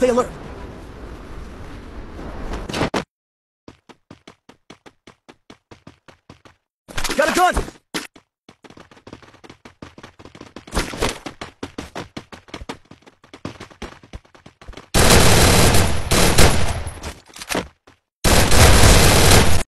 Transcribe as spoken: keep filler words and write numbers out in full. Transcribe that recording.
Stay alert. Got a gun!